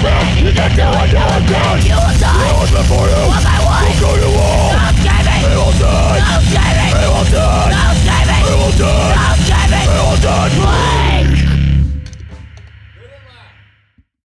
You can't do it, you're a bitch. You will die. I will live for you.